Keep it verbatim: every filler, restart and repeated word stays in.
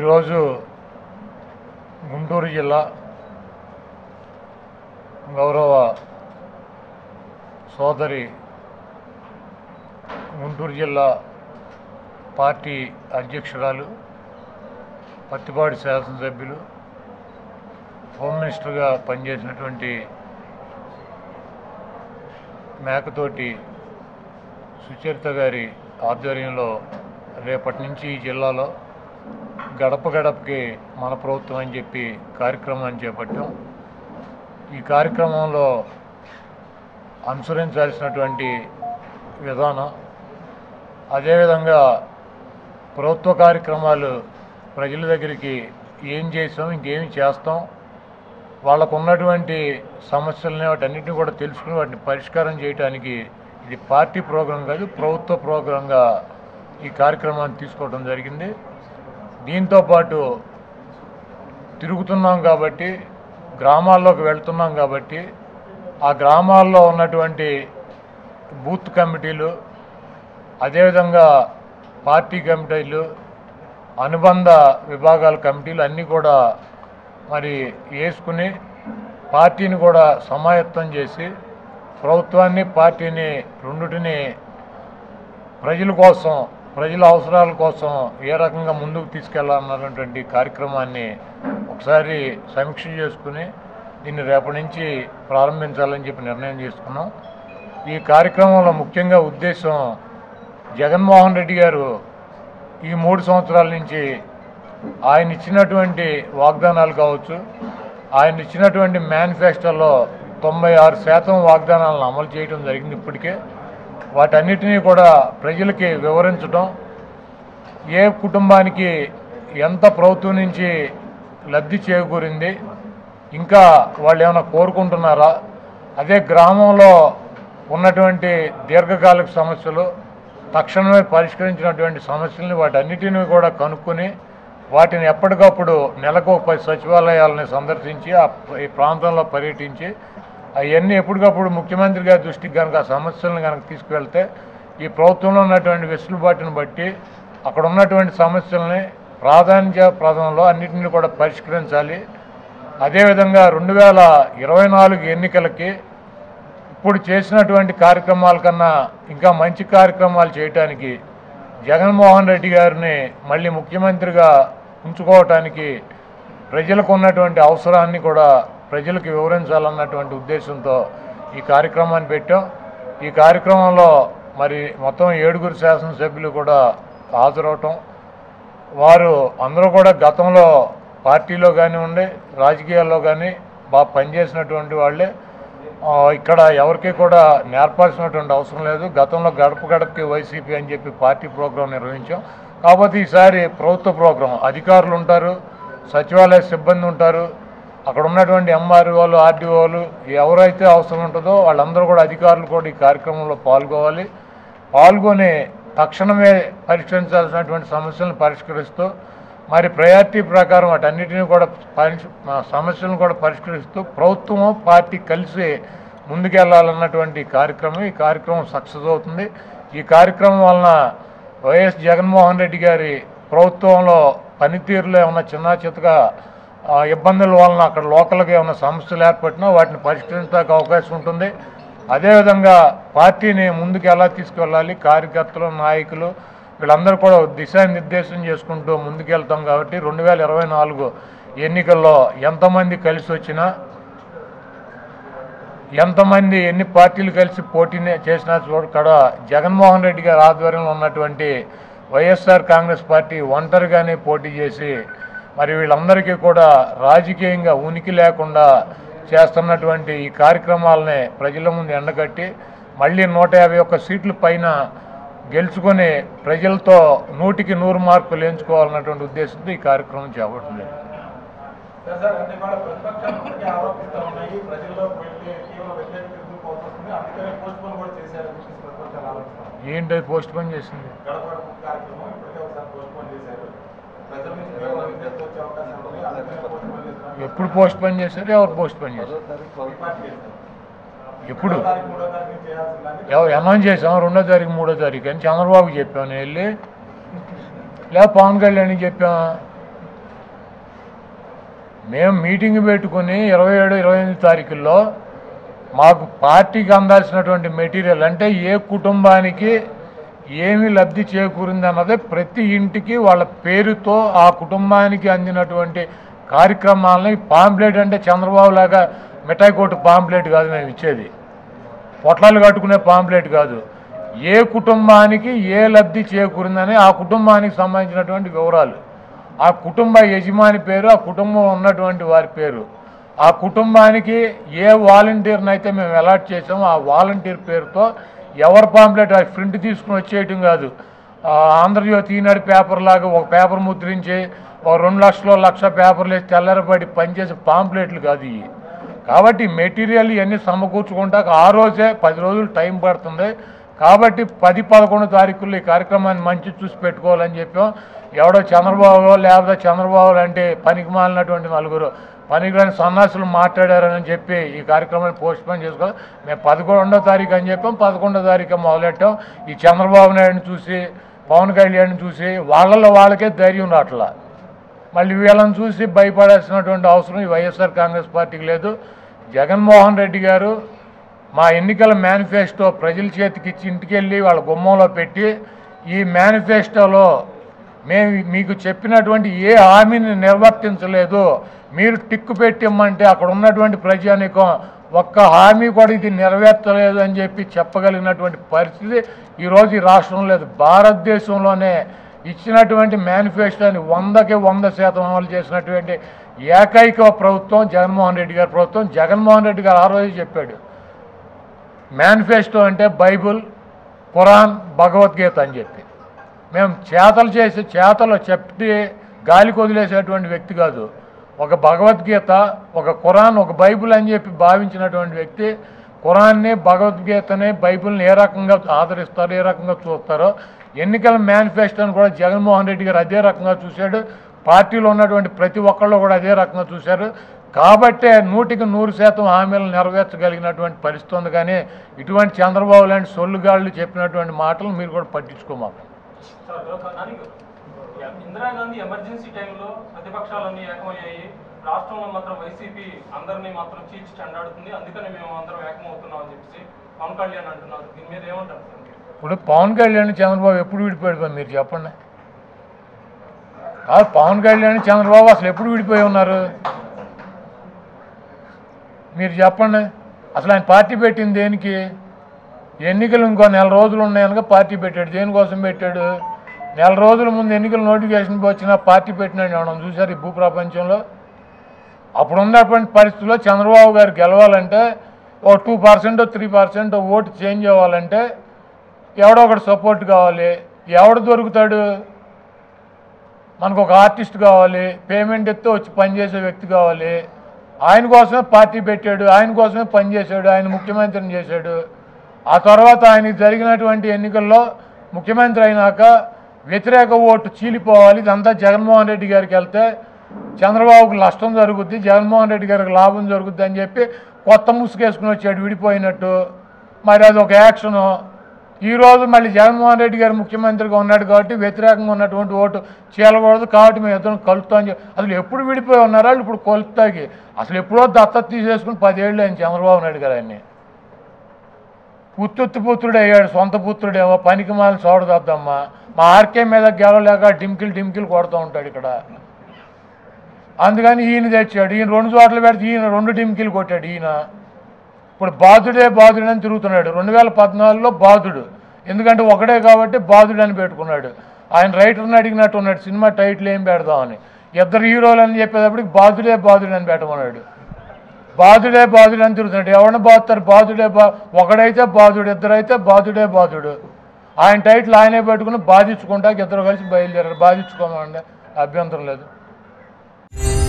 ఈరోజు గుంటూరు జిల్లా గౌరవ సోదరి గుంటూరు జిల్లా పార్టీ అధ్యక్షురాలు పత్తిపాడు శాసనసభ్యులు హోమ్ మినిస్టర్గా పనిచేసినటువంటి మేకతోటి సుచరిత గారి ఆధ్వర్యంలో రేపటి నుంచి ఈ జిల్లాలో గడప గడపకి మన ప్రభుత్వం అని చెప్పి కార్యక్రమాన్ని చేపట్టాం. ఈ కార్యక్రమంలో అనుసరించాల్సినటువంటి విధానం, అదేవిధంగా ప్రభుత్వ కార్యక్రమాలు ప్రజల దగ్గరికి ఏం చేసాం, ఇంకేమి చేస్తాం, వాళ్ళకు ఉన్నటువంటి సమస్యలని వాటన్నిటిని కూడా తెలుసుకుని వాటిని పరిష్కారం చేయడానికి ఇది పార్టీ ప్రోగ్రాం కాదు, ప్రభుత్వ ప్రోగ్రాంగా ఈ కార్యక్రమాన్ని తీసుకోవడం జరిగింది. దీంతోపాటు తిరుగుతున్నాం కాబట్టి, గ్రామాల్లోకి వెళ్తున్నాం కాబట్టి, ఆ గ్రామాల్లో ఉన్నటువంటి బూత్ కమిటీలు, అదేవిధంగా పార్టీ కమిటీలు, అనుబంధ విభాగాల కమిటీలు అన్నీ కూడా మరి వేసుకుని పార్టీని కూడా సమాయత్తం చేసి ప్రభుత్వాన్ని పార్టీని రెండుటిని ప్రజల కోసం, ప్రజల అవసరాల కోసం ఏ రకంగా ముందుకు తీసుకెళ్లాలన్నటువంటి కార్యక్రమాన్ని ఒకసారి సమీక్ష చేసుకుని దీన్ని రేపటి నుంచి ప్రారంభించాలని చెప్పి నిర్ణయం చేసుకున్నాం. ఈ కార్యక్రమంలో ముఖ్యంగా ఉద్దేశం, జగన్మోహన్ రెడ్డి గారు ఈ మూడు సంవత్సరాల నుంచి ఆయన ఇచ్చినటువంటి వాగ్దానాలు కావచ్చు, ఆయన ఇచ్చినటువంటి మేనిఫెస్టోలో తొంభై ఆరు శాతం వాగ్దానాలను అమలు చేయడం జరిగింది. ఇప్పటికే వాటన్నిటినీ కూడా ప్రజలకి వివరించడం, ఏ కుటుంబానికి ఎంత ప్రభుత్వం నుంచి లబ్ధి చేకూరింది, ఇంకా వాళ్ళు ఏమైనా కోరుకుంటున్నారా, అదే గ్రామంలో ఉన్నటువంటి దీర్ఘకాలిక సమస్యలు, తక్షణమే పరిష్కరించినటువంటి సమస్యలని వాటన్నిటిని కూడా కనుక్కొని వాటిని ఎప్పటికప్పుడు నెలకు పది సచివాలయాలని సందర్శించి ఆ ఈ ప్రాంతంలో పర్యటించి అవన్నీ ఎప్పటికప్పుడు ముఖ్యమంత్రి గారి దృష్టికి కనుక ఆ సమస్యలను కనుక తీసుకువెళ్తే ఈ ప్రభుత్వంలో ఉన్నటువంటి వెసులుబాటును బట్టి అక్కడ ఉన్నటువంటి సమస్యలని ప్రాధాన్యత ప్రదంలో అన్నింటినీ కూడా పరిష్కరించాలి. అదేవిధంగా రెండు వేల ఇరవై నాలుగు ఎన్నికలకి ఇప్పుడు చేసినటువంటి కార్యక్రమాల కన్నా ఇంకా మంచి కార్యక్రమాలు చేయటానికి, జగన్మోహన్ రెడ్డి గారిని మళ్ళీ ముఖ్యమంత్రిగా ఉంచుకోవటానికి ప్రజలకు ఉన్నటువంటి అవసరాన్ని కూడా ప్రజలకు వివరించాలన్నటువంటి ఉద్దేశంతో ఈ కార్యక్రమాన్ని పెట్టాం. ఈ కార్యక్రమంలో మరి మొత్తం ఏడుగురు శాసనసభ్యులు కూడా హాజరవటం, వారు అందరూ కూడా గతంలో పార్టీలో కానివ్వండి, రాజకీయాల్లో కానీ బాగా పనిచేసినటువంటి వాళ్ళే. ఇక్కడ ఎవరికి కూడా నేర్పాల్సినటువంటి అవసరం లేదు. గతంలో గడప గడపకి వైసీపీ అని చెప్పి పార్టీ ప్రోగ్రాం నిర్వహించాం. కాకపోతే ఈసారి ప్రభుత్వ ప్రోగ్రాం, అధికారులు ఉంటారు, సచివాలయ సిబ్బంది ఉంటారు, అక్కడ ఉన్నటువంటి ఎంఆర్ఓలు, ఆర్డీఓలు, ఎవరైతే అవసరం ఉంటుందో వాళ్ళందరూ కూడా, అధికారులు కూడా ఈ కార్యక్రమంలో పాల్గొవాలి. పాల్గొని తక్షణమే పరిష్కరించాల్సినటువంటి సమస్యలను పరిష్కరిస్తూ మరి ప్రయారిటీ ప్రకారం వాటన్నిటిని కూడా పరిష్ సమస్యలను కూడా పరిష్కరిస్తూ ప్రభుత్వం పార్టీ కలిసి ముందుకెళ్లాలన్నటువంటి కార్యక్రమం. ఈ కార్యక్రమం సక్సెస్ అవుతుంది. ఈ కార్యక్రమం వలన వైఎస్ జగన్మోహన్ రెడ్డి గారి ప్రభుత్వంలో పనితీరులో ఏమన్నా చిన్న చితగా ఇబ్బందుల వలన అక్కడ లోకల్గా ఏమైనా సమస్యలు ఏర్పడినా వాటిని పరిష్కరించడానికి అవకాశం ఉంటుంది. అదేవిధంగా పార్టీని ముందుకు ఎలా తీసుకువెళ్ళాలి, కార్యకర్తలు, నాయకులు వీళ్ళందరూ కూడా దిశానిర్దేశం చేసుకుంటూ ముందుకెళ్తాం. కాబట్టి రెండు వేల ఇరవై నాలుగు ఎన్నికల్లో ఎంతమంది కలిసి వచ్చినా, ఎంతమంది ఎన్ని పార్టీలు కలిసి పోటీ చేసినా కూడా జగన్మోహన్ రెడ్డి గారి ఆధ్వర్యంలో ఉన్నటువంటి వైఎస్ఆర్ కాంగ్రెస్ పార్టీ ఒంటరిగానే పోటీ చేసి మరి వీళ్ళందరికీ కూడా రాజకీయంగా ఉనికి లేకుండా చేస్తున్నటువంటి ఈ కార్యక్రమాలని ప్రజల ముందు ఎండగట్టి మళ్ళీ నూట యాభై ఒక్క సీట్ల పైన గెలుచుకొని ప్రజలతో నూటికి నూరు మార్కులు ఎంచుకోవాలన్నటువంటి ఉద్దేశంతో ఈ కార్యక్రమం చేపట్టింది. ఏంటో పోస్ట్ పోన్ చేసింది. ఎప్పుడు పోస్ట్ పోన్ చేశారు? ఎవరు పోస్ట్ పోన్ చేశారు? ఎప్పుడు అనౌన్స్ చేసాం రెండో తారీఖు మూడో తారీఖు అని చంద్రబాబు చెప్పాను, వెళ్ళి లేదా పవన్ కళ్యాణ్ చెప్పాము, మేము మీటింగ్ పెట్టుకుని ఇరవై ఏడు ఇరవై ఎనిమిది తారీఖుల్లో మాకు పార్టీకి అందాల్సినటువంటి మెటీరియల్ అంటే ఏ కుటుంబానికి ఏమి లబ్ధి చేకూరింది అన్నదే ప్రతి ఇంటికి వాళ్ళ పేరుతో ఆ కుటుంబానికి అందినటువంటి కార్యక్రమాలని పాంప్లెట్ అంటే చంద్రబాబు లాగా మిఠాయి కోటు పాంప్లెట్ కాదు మేము ఇచ్చేది, పొట్లాలు కట్టుకునే పాంప్లెట్ కాదు. ఏ కుటుంబానికి ఏ లబ్ధి చేకూరిందని ఆ కుటుంబానికి సంబంధించినటువంటి వివరాలు, ఆ కుటుంబ యజమాని పేరు, ఆ కుటుంబం ఉన్నటువంటి వారి పేరు, ఆ కుటుంబానికి ఏ వాలంటీర్ని అయితే మేము అలాట్ చేసామో ఆ వాలంటీర్ పేరుతో ఎవరు పాంప్లెట్ అది ప్రింట్ తీసుకుని వచ్చేయటం కాదు. ఆంధ్రజ్యోతి ఈనాడు పేపర్ లాగా ఒక పేపర్ ముద్రించి ఒక రెండు లక్షలో లక్ష పేపర్లు వేసి తెల్లరబడి పనిచేసే పాంప్లెట్లు కాదు ఇవి. కాబట్టి మెటీరియల్ ఇవన్నీ సమకూర్చుకుంటాక ఆ రోజే పది రోజులు టైం పడుతుంది. కాబట్టి పది పదకొండు తారీఖుల్లో ఈ కార్యక్రమాన్ని మంచి చూసి పెట్టుకోవాలని చెప్పాం. ఎవడో చంద్రబాబు లేకపోతే చంద్రబాబు అంటే పనికి మాలినటువంటి నలుగురు పనికిరాని సన్నాసులు మాట్లాడారని చెప్పి ఈ కార్యక్రమాన్ని పోస్ట్పోన్ చేసుకోవాలి. మేము పదకొండో తారీఖు అని చెప్పాం, పదకొండో తారీఖు మొదలెట్టాం. ఈ చంద్రబాబు నాయుడిని చూసి పవన్ కళ్యాణ్ని చూసి వాళ్ళల్లో వాళ్ళకే ధైర్యం రాట్లా, మళ్ళీ వీళ్ళని చూసి భయపడాల్సినటువంటి అవసరం ఈ వైఎస్ఆర్ కాంగ్రెస్ పార్టీకి లేదు. జగన్మోహన్ రెడ్డి గారు మా ఎన్నికల మేనిఫెస్టో ప్రజల చేతికి ఇచ్చి ఇంటికి వెళ్ళి వాళ్ళ గుమ్మంలో పెట్టి ఈ మేనిఫెస్టోలో మేము మీకు చెప్పినటువంటి ఏ హామీని నిర్వర్తించలేదు, మీరు టిక్కు పెట్టిమ్మంటే అక్కడ ఉన్నటువంటి ప్రజానికం ఒక్క హామీ కూడా ఇది నెరవేర్చలేదు అని చెప్పి చెప్పగలిగినటువంటి పరిస్థితి ఈరోజు ఈ రాష్ట్రం లేదు. భారతదేశంలోనే ఇచ్చినటువంటి మేనిఫెస్టోని వందకి వంద శాతం అమలు చేసినటువంటి ఏకైక ప్రభుత్వం జగన్మోహన్ రెడ్డి గారి ప్రభుత్వం. జగన్మోహన్ రెడ్డి గారు ఆ రోజు చెప్పాడు మేనిఫెస్టో అంటే బైబుల్, ఖురాన్, భగవద్గీత అని చెప్పి. మేము చేతలు చేసి చేతలు చెప్పి గాలికి వదిలేసేటువంటి వ్యక్తి కాదు. ఒక భగవద్గీత, ఒక ఖురాన్, ఒక బైబుల్ అని చెప్పి భావించినటువంటి వ్యక్తి ఖురాన్ని, భగవద్గీతని, బైబుల్ని ఏ రకంగా ఆదరిస్తారో ఏ రకంగా చూస్తారో ఎన్నికల మేనిఫెస్టోని కూడా జగన్మోహన్ రెడ్డి గారు అదే రకంగా చూశాడు. పార్టీలో ఉన్నటువంటి ప్రతి ఒక్కళ్ళు కూడా అదే రకంగా చూశారు. కాబట్టే నూటికి నూరు శాతం హామీలు నెరవేర్చగలిగినటువంటి పరిస్థితి ఉంది. కానీ ఇటువంటి చంద్రబాబు లాంటి సొల్లుగాళ్ళు చెప్పినటువంటి మాటలు మీరు కూడా పట్టించుకోమాకు. ఇందిరాగాంధీ ఎమర్జెన్సీ టైంలో ప్రతిపక్షాలన్నీ ఏకమయ్యాయి, రాష్ట్రంలో మాత్రం వైసీపీ అందరినీ మాత్రం చీల్చి చెండాడుతుంది, అందుకని మేము అందరం ఏకమవుతున్నాం అని చెప్పేసి పవన్ కళ్యాణ్ అంటున్నారు. దీని మీద ఏమంటారు? ఇప్పుడు పవన్ కళ్యాణ్ చంద్రబాబు ఎప్పుడు విడిపోయాడు మీరు చెప్పండి? కాదు, పవన్ కళ్యాణ్ చంద్రబాబు అసలు ఎప్పుడు విడిపోయి ఉన్నారు మీరు చెప్పండి? అసలు ఆయన పార్టీ పెట్టింది దేనికి? ఎన్నికలు ఇంకో నెల రోజులు ఉన్నాయనక పార్టీ పెట్టాడు. దేనికోసం పెట్టాడు? నెల రోజుల ముందు ఎన్నికల నోటిఫికేషన్ వచ్చినా పార్టీ పెట్టినాడు మనం చూసారు ఈ భూప్రపంచంలో. అప్పుడు ఉన్నటువంటి పరిస్థితుల్లో చంద్రబాబు గారు గెలవాలంటే ఓ two percent three percent vote change అవ్వాలంటే ఎవడో ఒకటి సపోర్ట్ కావాలి. ఎవడు దొరుకుతాడు? మనకు ఒక ఆర్టిస్ట్ కావాలి, పేమెంట్ ఎత్తే వచ్చి పనిచేసే వ్యక్తి కావాలి. ఆయన కోసమే పార్టీ పెట్టాడు, ఆయన కోసమే పనిచేశాడు, ఆయన ముఖ్యమంత్రిని చేశాడు. ఆ తర్వాత ఆయనకి జరిగినటువంటి ఎన్నికల్లో ముఖ్యమంత్రి అయినాక వ్యతిరేక ఓటు చీలిపోవాలి. ఇదంతా జగన్మోహన్ రెడ్డి గారికి వెళ్తే చంద్రబాబుకు నష్టం జరుగుద్ది, జగన్మోహన్ రెడ్డి గారికి లాభం జరుగుద్ది అని చెప్పి కొత్త ముసుగేసుకుని వచ్చాడు విడిపోయినట్టు. మరి అది ఒక యాక్షను. ఈరోజు మళ్ళీ జగన్మోహన్ రెడ్డి గారు ముఖ్యమంత్రిగా ఉన్నాడు కాబట్టి వ్యతిరేకంగా ఉన్నటువంటి ఓటు చీలకూడదు కాబట్టి మేము ఇద్దరం కలుపుతాం. అసలు ఎప్పుడు విడిపోయి ఉన్నారో ఇప్పుడు కలుపుతాకి అసలు ఎప్పుడో దత్తత తీసేసుకుని పదేళ్ళు ఆయన చంద్రబాబు నాయుడు గారు ఆయన్ని ఉత్తుత్తు పుత్రుడు అయ్యాడు. సొంత పుత్రుడేమో పనికి మాలని చూడదద్దమ్మా మా ఆర్కే మీద గెలవలేక డింకిల్ డింకిల్ కొడుతూ ఉంటాడు ఇక్కడ, అందుకని ఈయన తెచ్చాడు. ఈయన రెండు చోట్ల పెడితే ఈయన రెండు డింకిలు కొట్టాడు. ఈయన ఇప్పుడు బాధుడే బాధుడు అని తిరుగుతున్నాడు. రెండు వేల పద్నాలుగులో బాధుడు ఎందుకంటే ఒకడే కాబట్టి బాధుడు అని పెట్టుకున్నాడు. ఆయన రైటర్ని అడిగినట్టు ఉన్నాడు సినిమా టైటిల్ ఏం పెడదామని. ఇద్దరు హీరోలు అని చెప్పేటప్పటికి బాధుడే బాధుడు అని పెట్టమన్నాడు. బాధుడే బాధుడు అని తిరుగుతున్నాడు. ఎవరిని బాధుతారు? బాధుడే బా ఒకడైతే బాధుడు, ఇద్దరైతే బాధుడే బాధుడు. ఆయన టైటిల్ ఆయనే పెట్టుకుని బాధించుకుంటాక ఇద్దరు కలిసి బయలుదేరారు. బాధించుకోమండి, అభ్యంతరం లేదు.